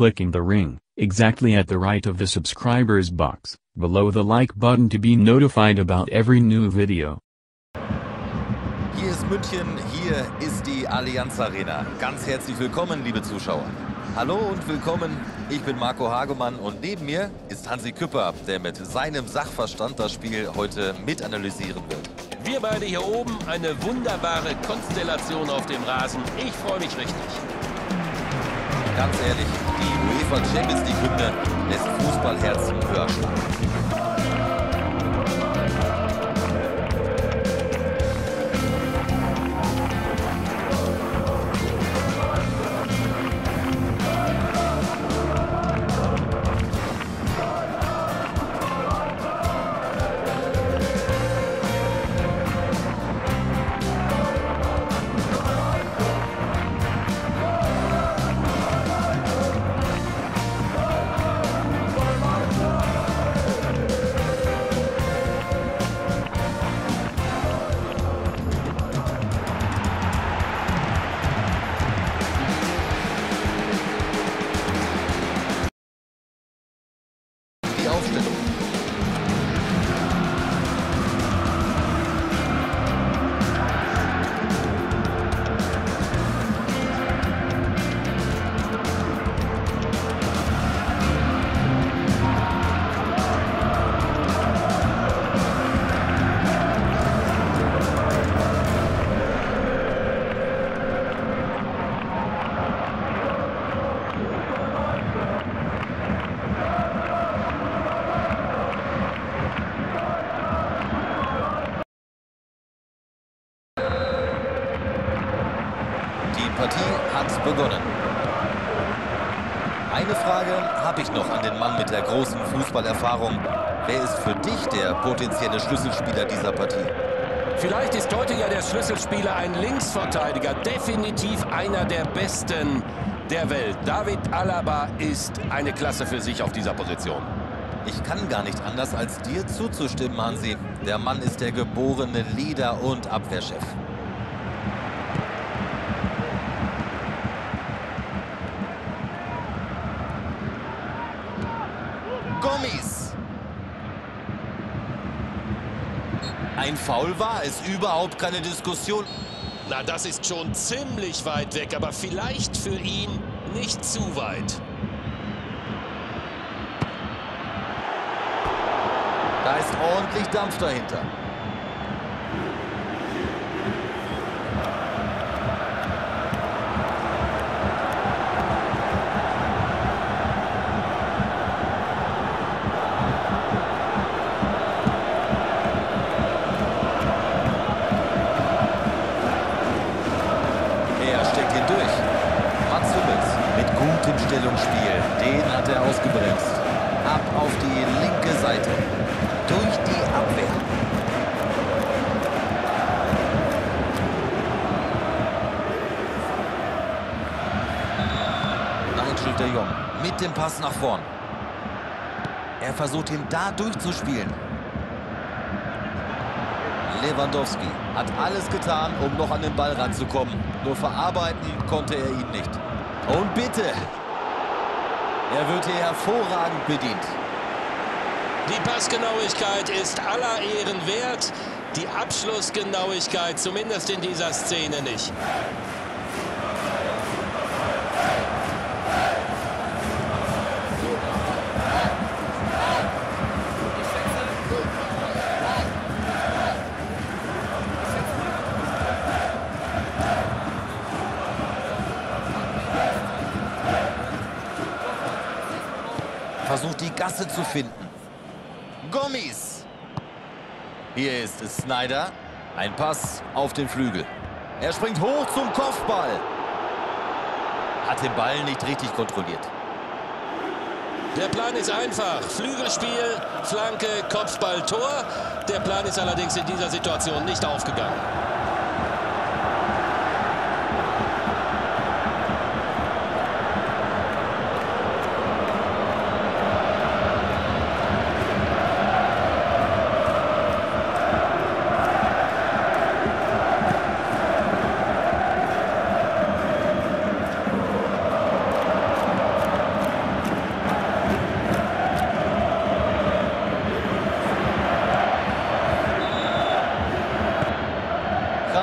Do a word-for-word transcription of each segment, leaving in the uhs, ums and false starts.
clicking the ring, exactly at the right of the subscribers box, below the like button to be notified about every new video. Hier ist München, hier ist die Allianz Arena. Ganz herzlich willkommen, liebe Zuschauer. Hallo und willkommen, ich bin Marco Hagemann und neben mir ist Hansi Küpper, der mit seinem Sachverstand das Spiel heute mit analysieren wird. Wir beide hier oben, eine wunderbare Konstellation auf dem Rasen. Ich freue mich richtig. Ganz ehrlich, die UEFA Champions League Hymne lässt Fußballherzen höher schlagen. Die Partie hat begonnen. Eine Frage habe ich noch an den Mann mit der großen Fußballerfahrung. Wer ist für dich der potenzielle Schlüsselspieler dieser Partie? Vielleicht ist heute ja der Schlüsselspieler ein Linksverteidiger. Definitiv einer der besten der Welt. David Alaba ist eine Klasse für sich auf dieser Position. Ich kann gar nicht anders, als dir zuzustimmen, Hansi. Der Mann ist der geborene Leader und Abwehrchef. Gomis. Ein Foul war es, überhaupt keine Diskussion. Na, das ist schon ziemlich weit weg, aber vielleicht für ihn nicht zu weit. Da ist ordentlich Dampf dahinter. Mit dem Pass nach vorn. Er versucht, ihn da durchzuspielen. Lewandowski hat alles getan, um noch an den Ball ranzukommen. Nur verarbeiten konnte er ihn nicht. Und bitte! Er wird hier hervorragend bedient. Die Passgenauigkeit ist aller Ehren wert. Die Abschlussgenauigkeit zumindest in dieser Szene nicht. Versucht, die Gasse zu finden. Gomis. Hier ist es Schneider. Ein Pass auf den Flügel. Er springt hoch zum Kopfball. Hat den Ball nicht richtig kontrolliert. Der Plan ist einfach. Flügelspiel, Flanke, Kopfball, Tor. Der Plan ist allerdings in dieser Situation nicht aufgegangen.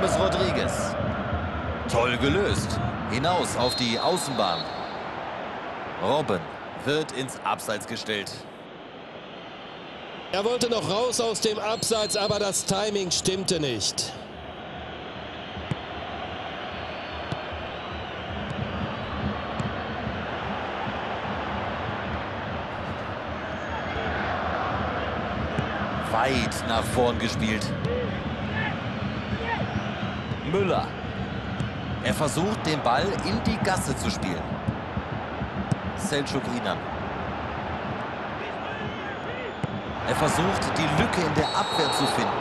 James Rodriguez. Toll gelöst. Hinaus auf die Außenbahn. Robben wird ins Abseits gestellt. Er wollte noch raus aus dem Abseits, aber das Timing stimmte nicht. Weit nach vorn gespielt. Müller. Er versucht, den Ball in die Gasse zu spielen. Selcuk Inan. Er versucht, die Lücke in der Abwehr zu finden.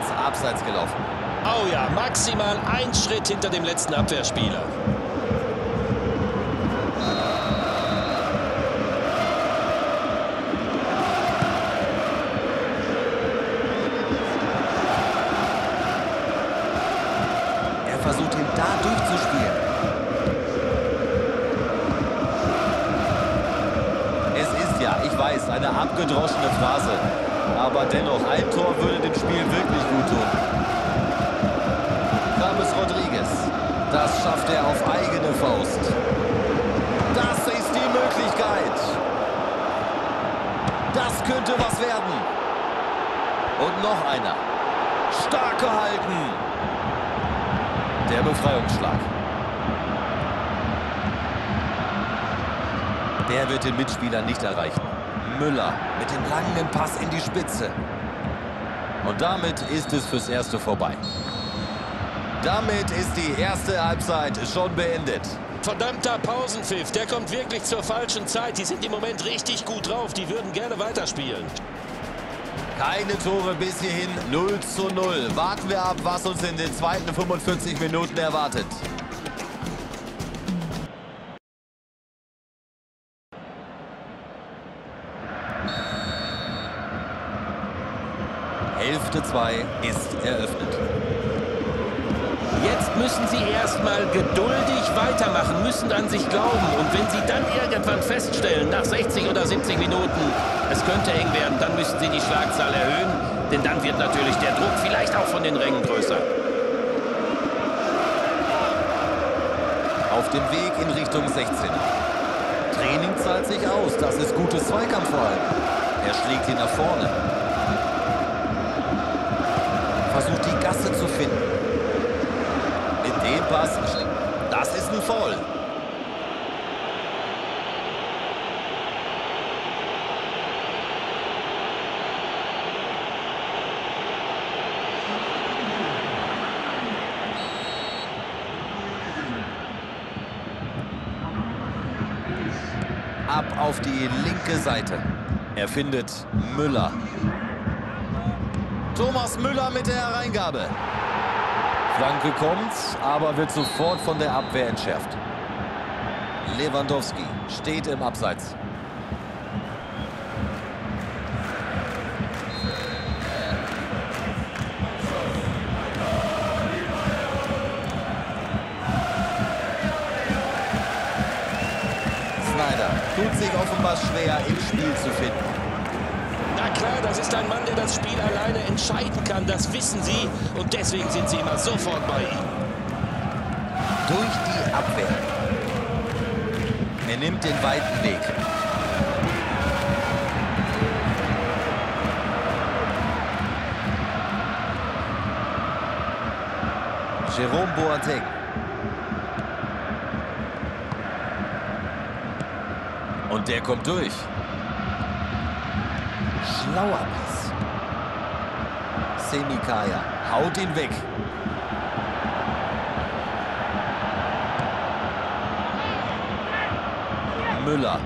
Ins Abseits gelaufen. Oh ja, maximal ein Schritt hinter dem letzten Abwehrspieler. Er versucht, ihn da durchzuspielen. Weiß, eine abgedroschene Phrase. Aber dennoch, ein Tor würde dem Spiel wirklich gut tun. James Rodriguez. Das schafft er auf eigene Faust. Das ist die Möglichkeit. Das könnte was werden. Und noch einer. Stark gehalten. Der Befreiungsschlag. Der wird den Mitspieler nicht erreichen. Müller mit dem langen Pass in die Spitze. Und damit ist es fürs Erste vorbei. Damit ist die erste Halbzeit schon beendet. Verdammter Pausenpfiff, der kommt wirklich zur falschen Zeit. Die sind im Moment richtig gut drauf, die würden gerne weiterspielen. Keine Tore bis hierhin, null zu null. Warten wir ab, was uns in den zweiten fünfundvierzig Minuten erwartet. Hälfte zwei ist eröffnet. Jetzt müssen sie erstmal geduldig weitermachen, müssen an sich glauben. Und wenn sie dann irgendwann feststellen, nach sechzig oder siebzig Minuten, es könnte eng werden, dann müssen sie die Schlagzahl erhöhen. Denn dann wird natürlich der Druck vielleicht auch von den Rängen größer. Auf dem Weg in Richtung sechzehn. Training zahlt sich aus, das ist gutes Zweikampfverhalten. Er schlägt ihn nach vorne. Versucht, die Gasse zu finden. Mit dem Pass. Das ist ein Foul. Ab auf die linke Seite. Er findet Müller. Thomas Müller mit der Hereingabe. Flanke kommt, aber wird sofort von der Abwehr entschärft. Lewandowski steht im Abseits. Schneider tut sich offenbar schwer, im Spiel zu finden. Na klar, das ist ein Mann, der das Spiel alleine entscheiden kann. Das wissen sie und deswegen sind sie immer sofort bei ihm. Durch die Abwehr. Er nimmt den weiten Weg. Jérôme Boateng. Und der kommt durch. Schlauer Pass. Semikaya haut ihn weg. Müller.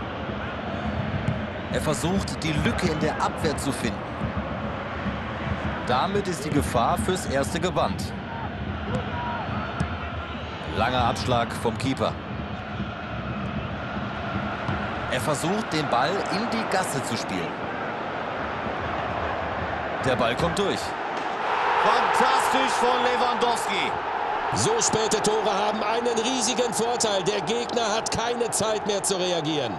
Er versucht, die Lücke in der Abwehr zu finden. Damit ist die Gefahr fürs Erste gebannt. Langer Abschlag vom Keeper. Er versucht, den Ball in die Gasse zu spielen. Der Ball kommt durch. Fantastisch von Lewandowski. So späte Tore haben einen riesigen Vorteil. Der Gegner hat keine Zeit mehr zu reagieren.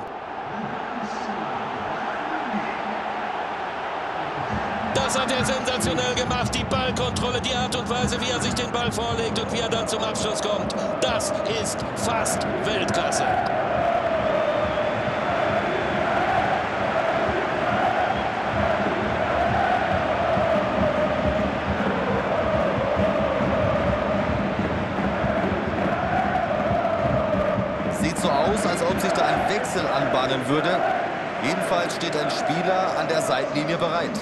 Das Das hat er sensationell gemacht. Die Ballkontrolle, die Art und Weise, wie er sich den Ball vorlegt und wie er dann zum Abschluss kommt. Das ist fast Weltklasse. Sieht so aus, als ob sich da ein Wechsel anbahnen würde. Jedenfalls steht ein Spieler an der Seitenlinie bereit.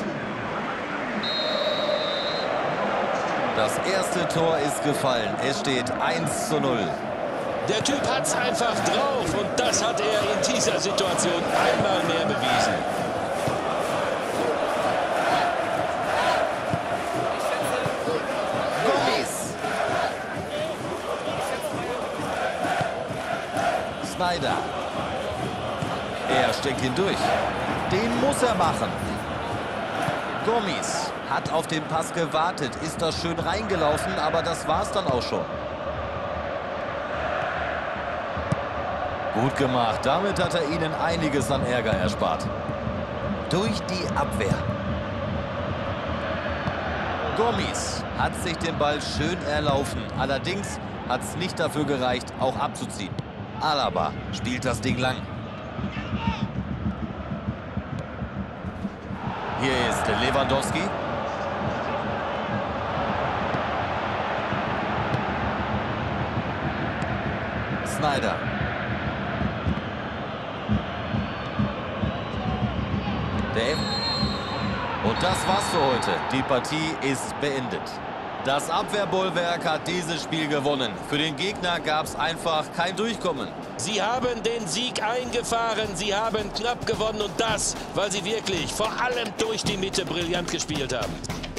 Das erste Tor ist gefallen. Es steht eins zu null. Der Typ hat's einfach drauf und das hat er in dieser Situation einmal mehr bewiesen. Gomis. Schneider. Er steckt ihn durch. Den muss er machen. Gomis hat auf den Pass gewartet, ist das schön reingelaufen, aber das war's dann auch schon. Gut gemacht, damit hat er ihnen einiges an Ärger erspart. Durch die Abwehr. Gomis hat sich den Ball schön erlaufen, allerdings hat es nicht dafür gereicht, auch abzuziehen. Alaba spielt das Ding lang. Hier ist Lewandowski. Schneider. Dave. Und das war's für heute. Die Partie ist beendet. Das Abwehrbollwerk hat dieses Spiel gewonnen. Für den Gegner gab es einfach kein Durchkommen. Sie haben den Sieg eingefahren. Sie haben knapp gewonnen und das, weil sie wirklich vor allem durch die Mitte brillant gespielt haben.